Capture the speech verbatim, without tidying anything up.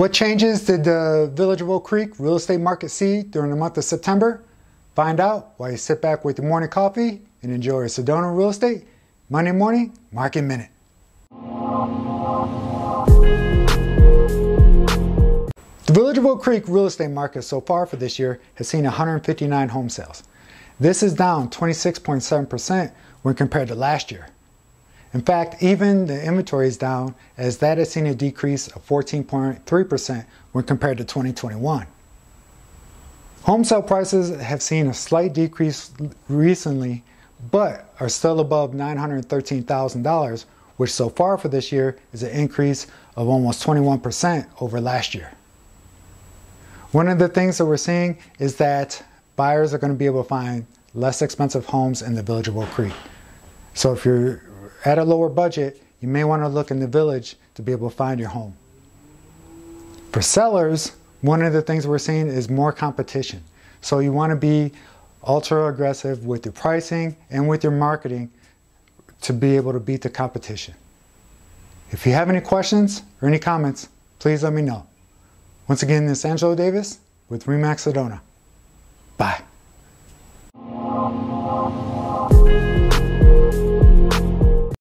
What changes did the Village of Oak Creek real estate market see during the month of September? Find out while you sit back with your morning coffee and enjoy Sedona Real Estate Monday Morning Market Minute. The Village of Oak Creek real estate market so far for this year has seen one hundred fifty-nine home sales. This is down twenty-six point seven percent when compared to last year. In fact, even the inventory is down, as that has seen a decrease of fourteen point three percent when compared to twenty twenty-one. Home sale prices have seen a slight decrease recently, but are still above nine hundred thirteen thousand dollars, which so far for this year is an increase of almost twenty-one percent over last year. One of the things that we're seeing is that buyers are going to be able to find less expensive homes in the Village of Oak Creek. So if you're at a lower budget, you may want to look in the village to be able to find your home. For sellers, one of the things we're seeing is more competition. So you want to be ultra aggressive with your pricing and with your marketing to be able to beat the competition. If you have any questions or any comments, please let me know. Once again, this is Angelo Davis with RE/MAX Sedona. Bye.